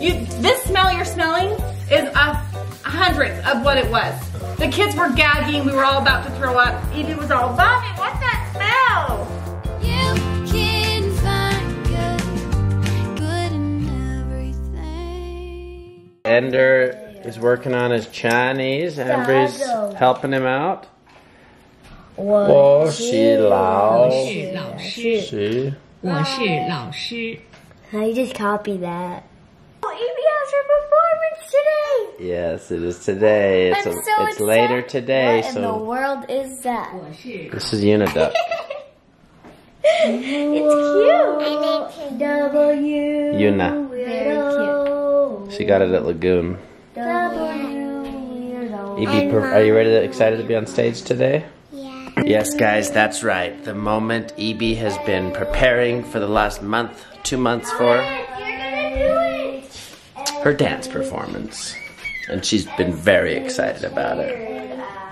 This smell you're smelling is a hundredth of what it was. The kids were gagging. We were all about to throw up. EB was all, "Mommy, what's that smell?" You can find good in everything. Ender is working on his Chinese. Ambree's helping him out. I just copied that. Oh, EB has her performance today. Yes, it is today. It's later today. What in the world is that? This is Uniduck. It's cute. I named W. Yuna. Very cute. She got it at Lagoon. EB, are you ready? Excited to be on stage today? Yes, guys, that's right. The moment EB has been preparing for the last month, 2 months for her dance performance. And she's been very excited about it.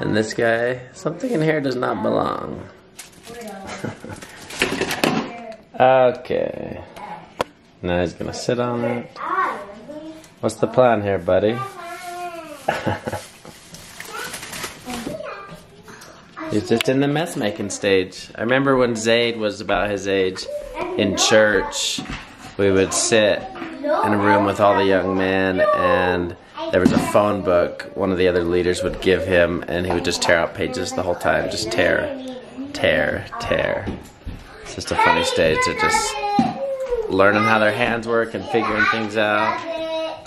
And this guy, something in here does not belong. Okay. Now he's gonna sit on it. What's the plan here, buddy? He's just in the mess making stage. I remember when Zade was about his age in church, we would sit in a room with all the young men and there was a phone book one of the other leaders would give him and he would just tear out pages the whole time. Just tear. It's just a funny stage. They're just learning how their hands work and figuring things out.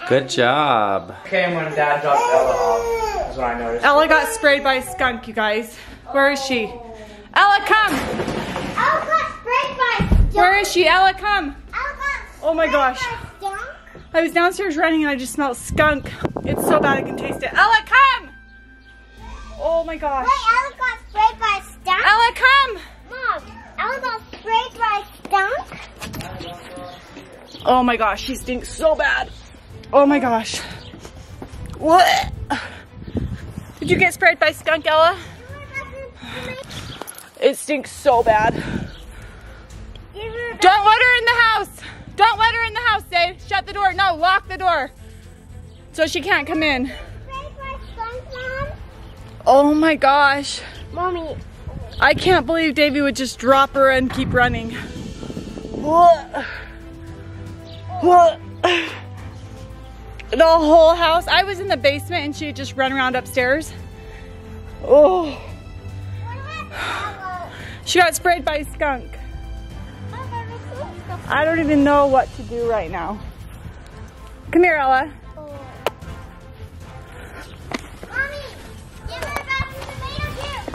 Good job. Okay, when Dad dropped Ella off, that's what I noticed. Ella got sprayed by a skunk, you guys. Where is she? Ella, come! Ella got sprayed by a skunk. Where is she? Ella, come! Ella got oh my gosh. I was downstairs running and I just smelled skunk. It's so bad I can taste it. Ella, come! Oh my gosh. Wait, Ella got sprayed by a skunk? Ella, come! Mom, Ella got sprayed by a skunk? Oh my gosh, she stinks so bad. Oh my gosh. What? Did you get sprayed by skunk, Ella? It stinks so bad. Don't let her in the house. Don't let her in the house, Dave. Shut the door. No, lock the door. So she can't come in. Oh my gosh. Mommy. I can't believe Davey would just drop her and keep running. The whole house. I was in the basement and she'd just run around upstairs. Oh. She got sprayed by a skunk. I don't even know what to do right now. Come here, Ella. Mommy, give her back some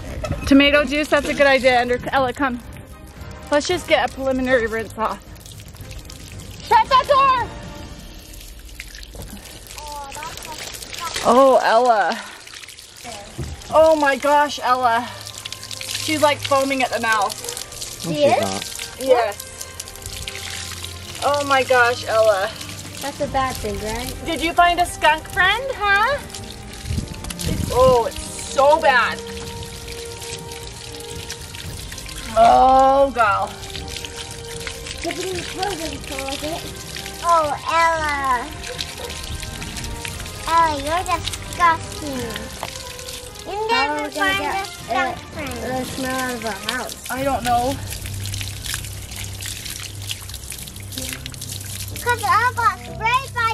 tomato juice. Tomato juice, that's a good idea, Ender. Ella, come. Let's just get a preliminary rinse off. Shut that door! Oh, Ella. Oh my gosh, Ella. She's like foaming at the mouth. She is? Yes. Oh my gosh, Ella. That's a bad thing, right? Did you find a skunk friend, huh? Oh, it's so bad. Oh, God. Oh, Ella. Ella, you're disgusting. You never find a skunk friend. The smell out of our house. I don't know. Because I got sprayed by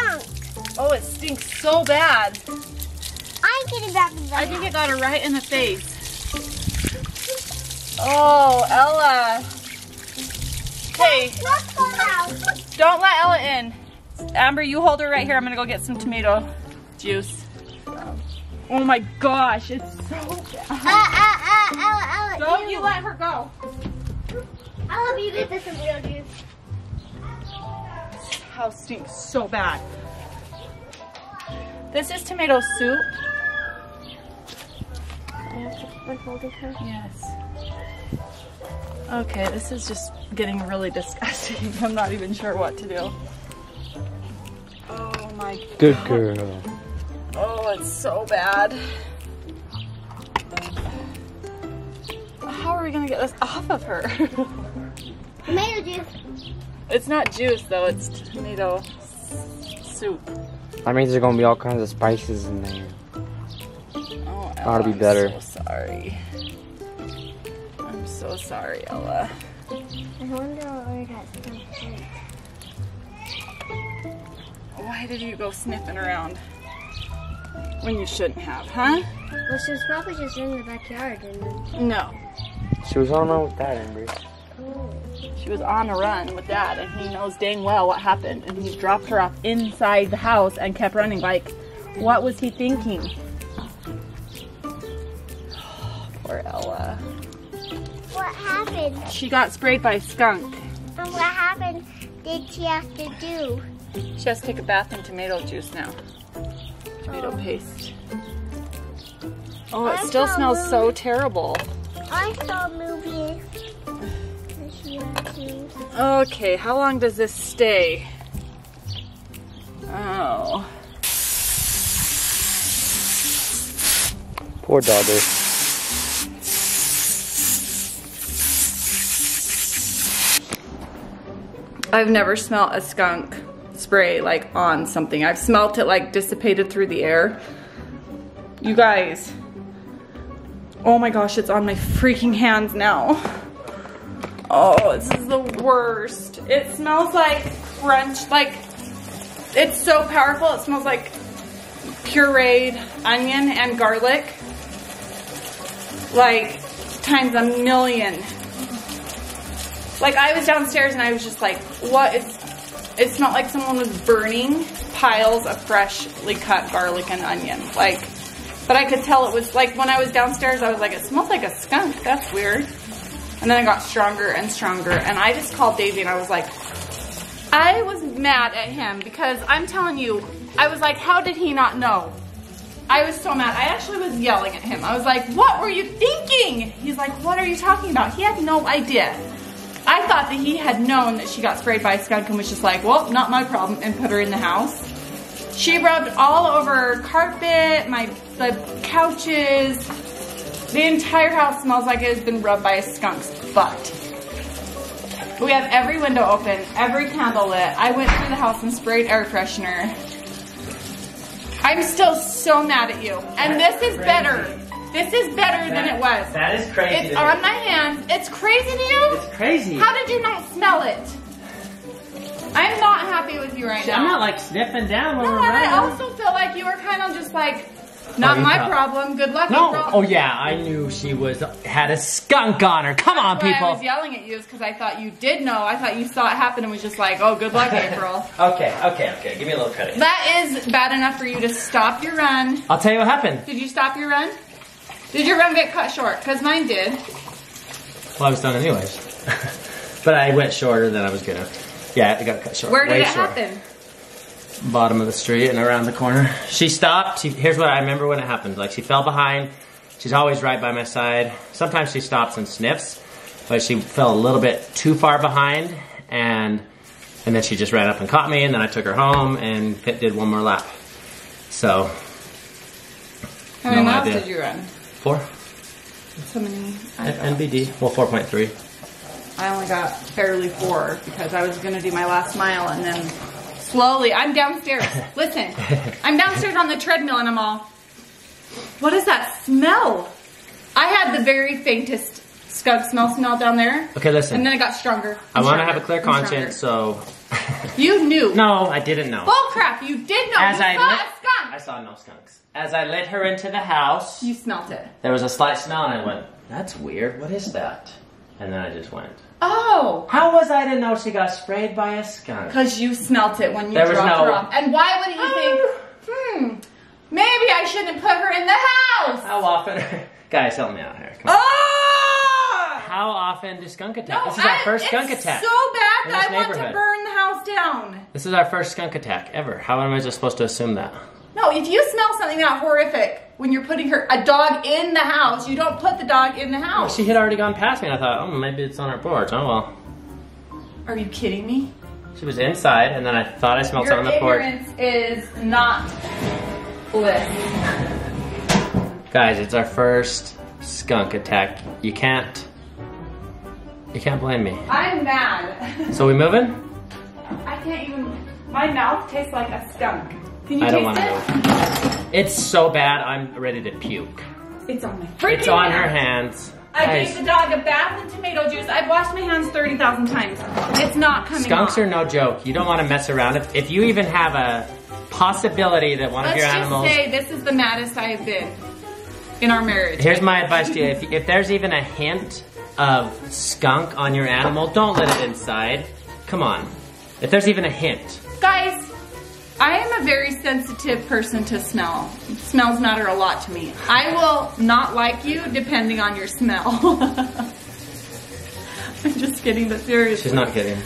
skunk. Oh, it stinks so bad. I'm getting back in the house. I think it got her right in the face. Oh, Ella. Hey. Don't let Ella in. Amber, you hold her right here. I'm going to go get some tomato juice. Oh my gosh, it's so bad. Ella, don't you let her go. Ella, you get this tomato juice. This house stinks so bad. This is tomato soup. I have to keep on holding her. Yes. Okay, this is just getting really disgusting. I'm not even sure what to do. Oh my God. Good girl. Oh, it's so bad. How are we gonna get this off of her? Tomato juice. It's not juice though, it's tomato soup. That means there's gonna be all kinds of spices in there. Oh, Ella, ought to be better. I'm so sorry. I'm so sorry, Ella. I wonder where that's gonna be. Why did you go sniffing around when you shouldn't have, huh? Well, she was probably just in the backyard. And no. She was on the run with Dad, Ambree. Oh. She was on a run with Dad, and he knows dang well what happened. And he dropped her off inside the house and kept running. Like, what was he thinking? Oh, poor Ella. What happened? She got sprayed by a skunk. And what happened did she have to do? She has to take a bath in tomato juice now. Tomato paste. Oh, it still smells so terrible. I saw a movie. Okay, how long does this stay? Oh. Poor daughter. I've never smelled a skunk spray like on something. I've smelt it like dissipated through the air. You guys. Oh my gosh, it's on my freaking hands now. Oh, this is the worst. It smells like crunch, like it's so powerful. It smells like pureed onion and garlic. Like times a million. Like I was downstairs and I was just like, what is, it smelled like someone was burning piles of freshly cut garlic and onion. Like, but I could tell it was like when I was downstairs, I was like, it smells like a skunk. That's weird. And then I got stronger and stronger. And I just called Davey and I was like, I was mad at him because I'm telling you, I was like, how did he not know? I was so mad. I actually was yelling at him. I was like, what were you thinking? He's like, what are you talking about? He had no idea. I thought that he had known that she got sprayed by a skunk and was just like, well, not my problem, and put her in the house. She rubbed all over carpet, the couches. The entire house smells like it has been rubbed by a skunk's butt. We have every window open, every candle lit. I went through the house and sprayed air freshener. I'm still so mad at you. And this is better. This is better than it was. That is crazy. It's on my hands. It's crazy to you? It's crazy. How did you not smell it? I'm not happy with you right now. I'm not like sniffing down when we're running. I also feel like you were kind of just like, not my problem. Good luck. No. April. Oh yeah, I knew she had a skunk on her. Come on, people. That's why I was yelling at you is because I thought you did know. I thought you saw it happen and was just like, oh, good luck, April. Okay. Give me a little credit. That is bad enough for you to stop your run. I'll tell you what happened. Did you stop your run? Did your run get cut short? Because mine did. Well, I was done anyways. But I went shorter than I was gonna. Yeah, it got cut short. Where did it happen? Bottom of the street and around the corner. She stopped. Here's what I remember when it happened. Like, she fell behind. She's always right by my side. Sometimes she stops and sniffs, but she fell a little bit too far behind, and then she just ran up and caught me, and then I took her home and did one more lap. So, how many miles did you run? 4. So many. NBD. Well, 4.3. I only got barely 4 because I was gonna do my last mile and then. Slowly, I'm downstairs. Listen, I'm downstairs on the treadmill and I'm all, what is that smell? I had the very faintest skunk smell down there. Okay, listen. And then it got stronger. I want to have a clear conscience, so. You knew. No, I didn't know. Bull crap, you did know. I saw a skunk. I saw no skunks. As I led her into the house. You smelt it. There was a slight smell and I went, that's weird. What is that? And then I just went. Oh! How was I to know she got sprayed by a skunk? Because you smelt it when you dropped her off. And why would you think, maybe I shouldn't put her in the house? How often? Guys, help me out here. Come on. Oh! How often do skunk attack? No, this is our first skunk attack. It's so bad that I want to burn the house down. This is our first skunk attack ever. How am I just supposed to assume that? No, if you smell something that horrific when you're putting a dog in the house, you don't put the dog in the house. Well, she had already gone past me and I thought, oh, maybe it's on our porch. Oh, well. Are you kidding me? She was inside and then I thought I smelled something on the porch. Your ignorance is not bliss. Guys, it's our first skunk attack. You can't blame me. I'm mad. So we moving? I can't even, my mouth tastes like a skunk. Can you taste it? I don't want to. It's so bad, I'm ready to puke. It's on my freaking hands. I gave the dog a bath of tomato juice. I've washed my hands 30,000 times. It's not coming off. Skunks are no joke. You don't want to mess around. If you even have a possibility that one of your animals... Let's just say this is the maddest I've been in our marriage. Here's my advice to you. If there's even a hint of skunk on your animal, don't let it inside. Come on. If there's even a hint. Guys, I am a very sensitive person to smell. Smells matter a lot to me. I will not like you depending on your smell. I'm just kidding, but seriously. She's not kidding.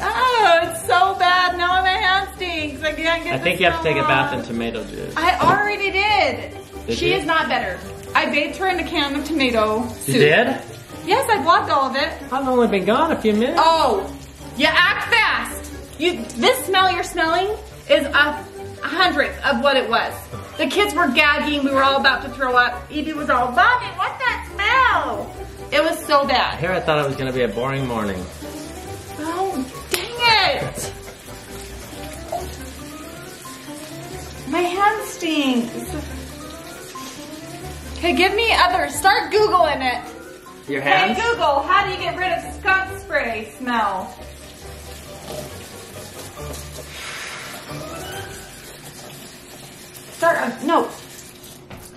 Oh, it's so bad. Now my hand stinks. I can't get I think you have to take a bath in tomato juice. I already did. She is not better. I bathed her in a can of tomato soup. You did? Yes, I blocked all of it. I've only been gone a few minutes. Oh, you act fast. You, this smell you're smelling is a 100th of what it was. The kids were gagging, we were all about to throw up. EB was all, Mommy, what's that smell? It was so bad. Here I thought it was gonna be a boring morning. Oh, dang it. My hand stinks. Okay, give me other, start Googling it. Your hands? Hey Google, how do you get rid of skunk spray smell? Start a, no,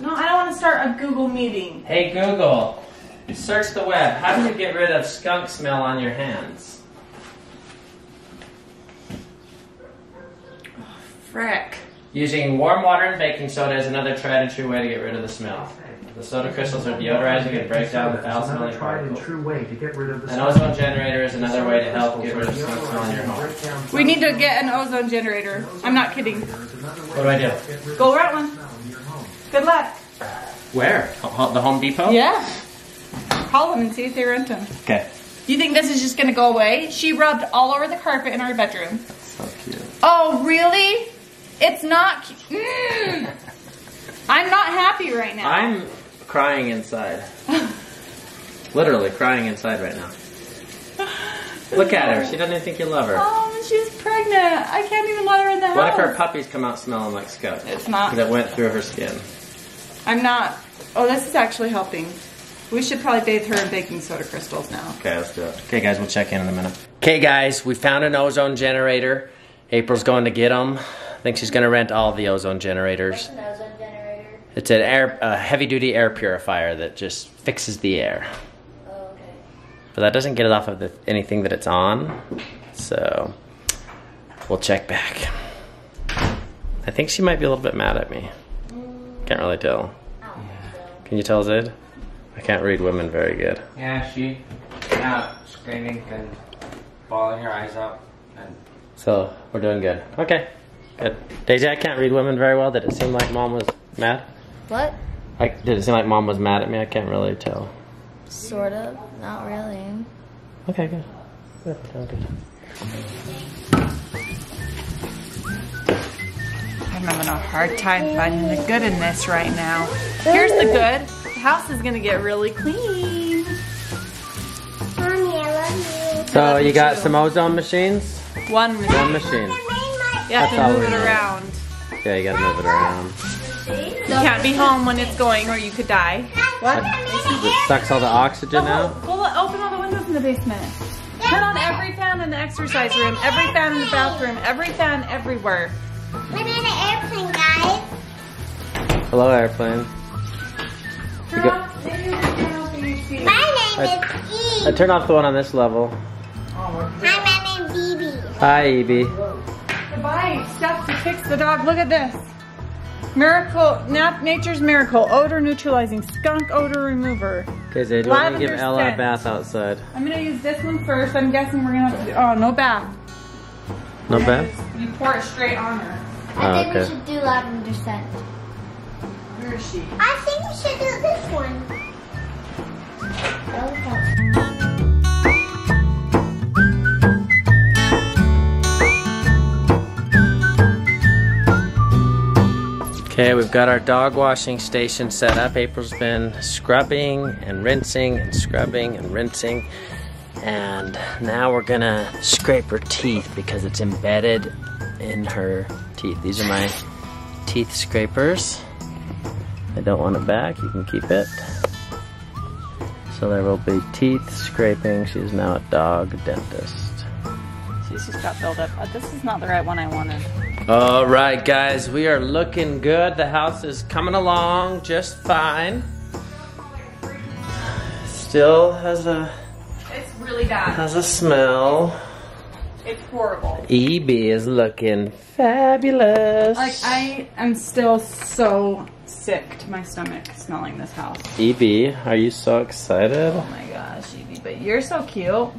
I don't want to start a Google meeting. Hey Google, search the web. How do you get rid of skunk smell on your hands? Oh, frick. Using warm water and baking soda is another tried and true way to get rid of the smell. The soda crystals are deodorizing and break down the foul smelling particles. An ozone generator is another way to help get rid of skunk smell in your home. We need to get an ozone generator. I'm not kidding. What do I do? Go right one. Good luck. Where? The Home Depot? Yeah. Call them and see if they rent them. Okay. You think this is just gonna go away? She rubbed all over the carpet in our bedroom. That's so cute. Oh, really? It's not cute. Mm. I'm not happy right now. I'm crying inside. Literally crying inside right now. Look at her. She doesn't even think you love her. Oh, she's pregnant. I can't even let her in the house. What if her puppies come out smelling like skunk? It's not. That went through her skin. I'm not. Oh, this is actually helping. We should probably bathe her in baking soda crystals now. Okay, let's do it. Okay, guys, we'll check in a minute. Okay, guys, we found an ozone generator. April's going to get them. I think she's going to rent all the ozone generators. What's an ozone generator? It's an heavy-duty air purifier that just fixes the air. But that doesn't get it off of the, anything that it's on, so we'll check back. I think she might be a little bit mad at me. Can't really tell. Can you tell, Zade? I can't read women very good. Yeah, she's out screaming and bawling her eyes out. And so we're doing good. Okay, good. Daisy, I can't read women very well. Did it seem like Mom was mad? What? Did it seem like Mom was mad at me? I can't really tell. Sort of, not really. Okay, good. Good, good. I'm having a hard time finding the good in this right now. Here's the good. The house is gonna get really clean. Mommy, I love you. So you got some ozone machines? One machine. You have to move it around. Yeah, you gotta move it around. You can't be home when it's going or you could die. What? It sucks all the oxygen out? Pull it, open all the windows in the basement. Turn on every fan in the exercise room, every fan in the bathroom, every fan everywhere. We're in an airplane, guys. Hello, airplane. My name is E. I turned off the one on this level. Hi, my name's EB. Hi, EB. Goodbye, stuff to fix the dog. Look at this. Miracle, Nature's Miracle, odor neutralizing skunk odor remover. Okay, Zade, why don't we give Ella a bath outside? I'm gonna use this one first. I'm guessing we're gonna have to do, oh, no bath. No bath? You pour it straight on her. Oh, I think we should do lavender scent. Where is she? I think we should do this one. Okay. Okay, we've got our dog washing station set up. April's been scrubbing and rinsing and scrubbing and rinsing. And now we're gonna scrape her teeth because it's embedded in her teeth. These are my teeth scrapers. I don't want it back, you can keep it. So there will be teeth scraping. She's now a dog dentist. She's just got buildup. This is not the right one I wanted. All right, guys, we are looking good. The house is coming along just fine. Still has a... It's really bad. Has a smell. It's horrible. EB is looking fabulous. Like, I am still so sick to my stomach smelling this house. EB, are you so excited? Oh my gosh, EB, but you're so cute.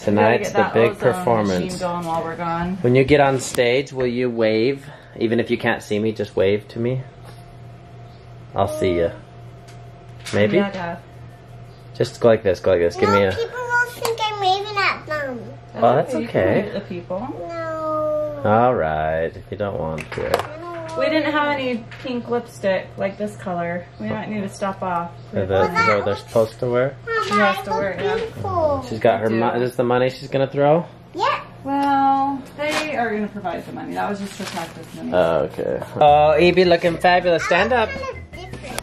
Tonight's the big performance. While we're gone. When you get on stage, will you wave? Even if you can't see me, just wave to me. I'll see you. Maybe? Yeah, Dad. Just go like this, go like this. No, give me a... people will think I'm waving at them. Oh, well, that's okay. You can wave to people. No. Alright, if you don't want to. We didn't have any pink lipstick like this color. We might need to stop off. Is that what they're supposed to wear? She has to wear it, yeah. She's got her money. Is this the money she's going to throw? Yeah. Well, they are going to provide the money. That was just her practice money. Oh, okay. Oh, EB looking fabulous. Stand up.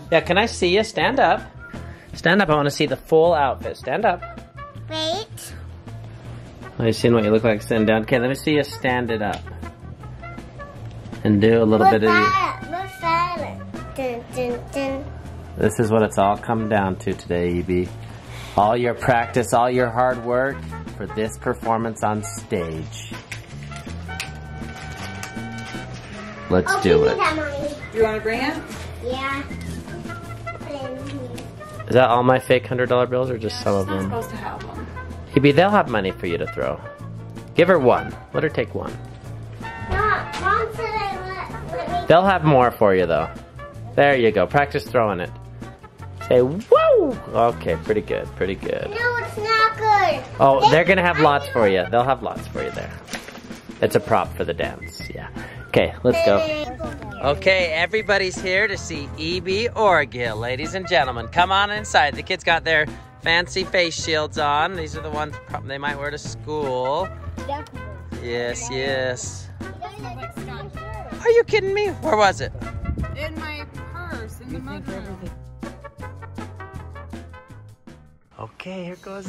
Yeah, can I see you? Stand up. Stand up. I want to see the full outfit. Stand up. Wait. Have you seen what you look like sitting down? Okay, let me see you stand it up. And do a little bit of this is what it's all come down to today, EB. All your practice, all your hard work for this performance on stage. Let's do it. You want to bring it? Yeah. Is that all my fake $100 bills or just some of them? I'm supposed to have them. EB, they'll have money for you to throw. Give her one. Let her take one. They'll have more for you, though. There you go. Practice throwing it. Say, whoa! Okay, pretty good, pretty good. No, it's not good. Oh, they're going to have lots for you. They'll have lots for you there. It's a prop for the dance, yeah. Okay, let's go. Okay, everybody's here to see EB Orgill, ladies and gentlemen. Come on inside. The kids got their fancy face shields on. These are the ones they might wear to school. Yes, yes. Are you kidding me? Where was it? In my purse, in the motor. Okay, here goes.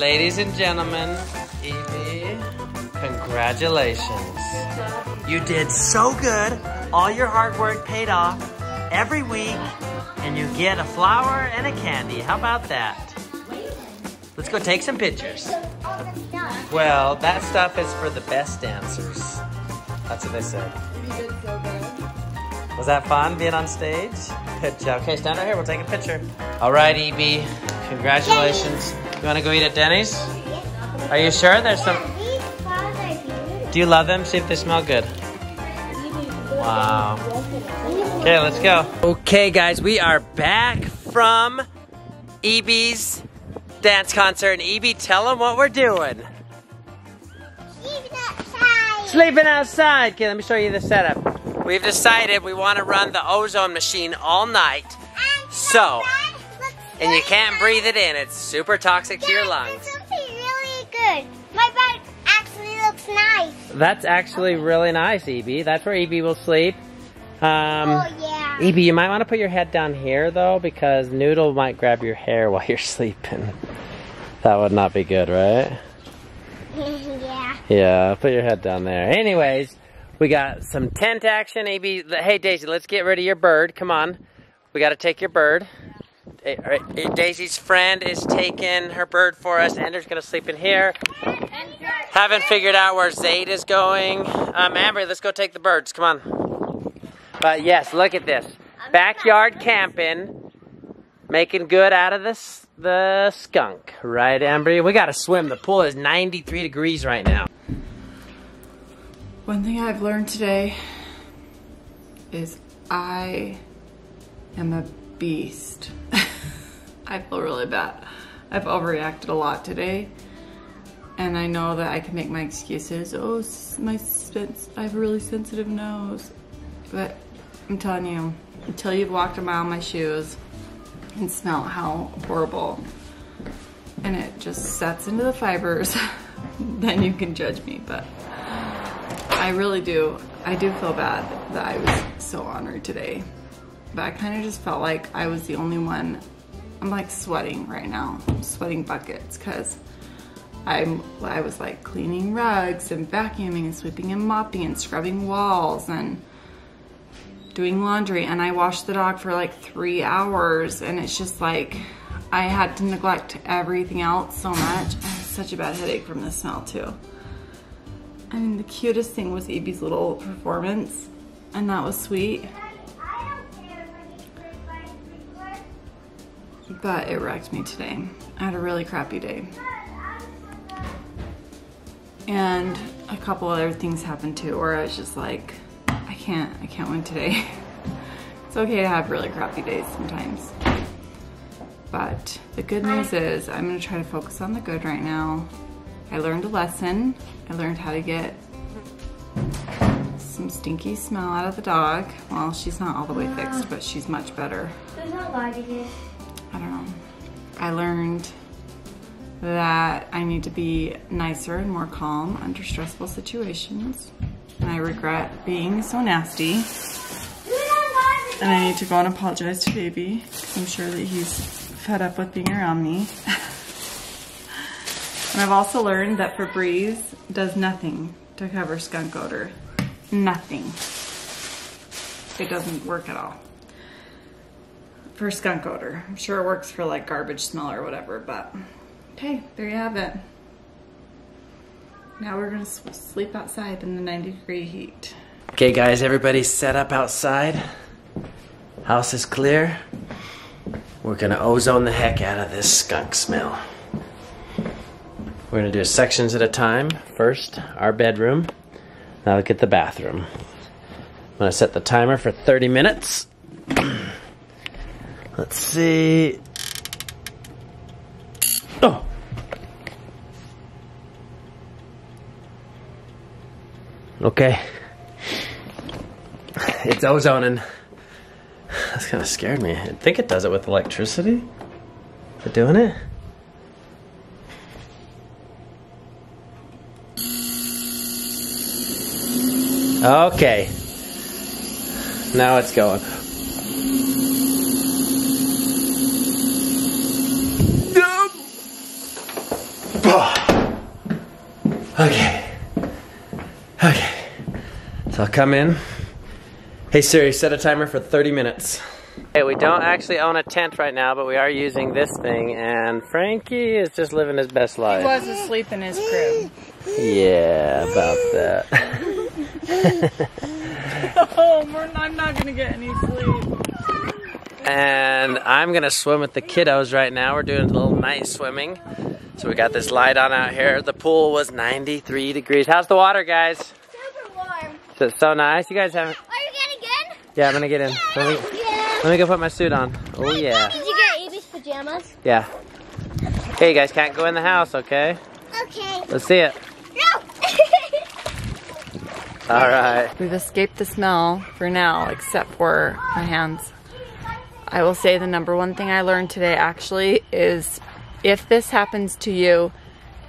Ladies and gentlemen, EB, congratulations. You did so good. All your hard work paid off every week, and you get a flower and a candy. How about that? Let's go take some pictures. Well, that stuff is for the best dancers. That's what they said. Was that fun being on stage? Good job. Okay, stand right here. We'll take a picture. All right, EB, congratulations. You want to go eat at Denny's? Are you sure? There's some... Do you love them? See if they smell good. Wow. Okay, let's go. Okay, guys, we are back from EB's dance concert. And EB, tell them what we're doing. Sleeping outside. Sleeping outside. Okay, let me show you the setup. We've decided we want to run the ozone machine all night. So... And you can't breathe it in. It's super toxic to your lungs. This looks really good. My bed actually looks nice. That's actually really nice, EB. That's where EB will sleep. Oh, yeah. EB, you might want to put your head down here, though, because Noodle might grab your hair while you're sleeping. That would not be good, right? Yeah. Yeah, put your head down there. Anyways, we got some tent action, EB. Hey, Daisy, let's get rid of your bird. Come on. We got to take your bird. Daisy's friend is taking her bird for us. Ender's gonna sleep in here. Haven't figured out where Zade is going. Ambree, let's go take the birds, come on. But yes, look at this. Backyard camping, making good out of this, the skunk. Right, Ambree? We gotta swim, the pool is 93 degrees right now. One thing I've learned today is I am a beast. I feel really bad. I've overreacted a lot today. And I know that I can make my excuses. Oh, I have a really sensitive nose. But I'm telling you, until you've walked a mile in my shoes and smell how horrible, and it just sets into the fibers, then you can judge me. But I really do. I do feel bad that I was so ornery today. But I kind of just felt like I was the only one. I'm like sweating right now. I'm sweating buckets because I was like cleaning rugs and vacuuming and sweeping and mopping and scrubbing walls and doing laundry, and I washed the dog for like 3 hours, and it's just like I had to neglect everything else so much. I had such a bad headache from the smell too. I mean, the cutest thing was EB's little performance, and that was sweet. But it wrecked me today. I had a really crappy day. And a couple other things happened too where I was just like, I can't win today. It's okay to have really crappy days sometimes. But the good news is I'm gonna try to focus on the good right now. I learned a lesson. I learned how to get some stinky smell out of the dog. Well, she's not all the way fixed, but she's much better. There's no light in here. I don't know. I learned that I need to be nicer and more calm under stressful situations. And I regret being so nasty. And I need to go and apologize to Davey. I'm sure that he's fed up with being around me. And I've also learned that Febreze does nothing to cover skunk odor. Nothing. It doesn't work at all. For skunk odor. I'm sure it works for like garbage smell or whatever, but okay, there you have it. Now we're gonna sleep outside in the 90-degree heat. Okay guys, everybody's set up outside. House is clear. We're gonna ozone the heck out of this skunk smell. We're gonna do sections at a time. First, our bedroom. Now look at the bathroom. I'm gonna set the timer for 30 minutes. Let's see. Oh! Okay. It's ozoning. That's kind of scared me. I think it does it with electricity. Is it doing it? Okay. Now it's going. Okay. Okay. So I'll come in. Hey Siri, set a timer for 30 minutes. Hey, we don't actually own a tent right now, but we are using this thing, and Frankie is just living his best life. He was asleep in his crib. Yeah, about that. No, I'm not gonna get any sleep. And I'm gonna swim with the kiddos right now. We're doing a little night swimming. So we got this light on out here. The pool was 93 degrees. How's the water, guys? Super warm. Is it so nice? You guys haven't... Are you getting in? Yeah, I'm gonna get in. Yeah, let me go put my suit on. Oh yeah. Did you get Amy's pajamas? Yeah. Okay, you guys can't go in the house, okay? Okay. Let's see it. No! Alright. We've escaped the smell for now, except for my hands. I will say the #1 thing I learned today actually is, if this happens to you,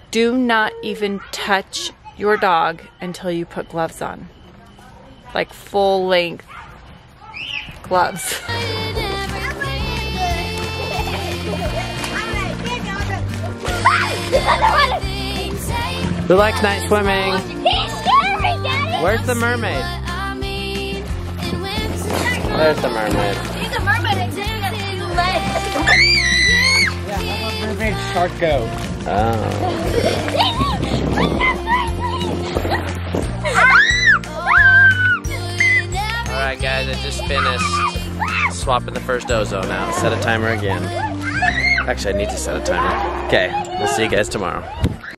do not even touch your dog until you put gloves on. Like full length gloves. Who likes night swimming? He's scary, Daddy! Where's the mermaid? There's the mermaid. Yeah, I'm a mermaid shark go. Oh. Alright guys, I just finished swapping the first ozone out. Set a timer again. Actually, I need to set a timer. Okay, we'll see you guys tomorrow.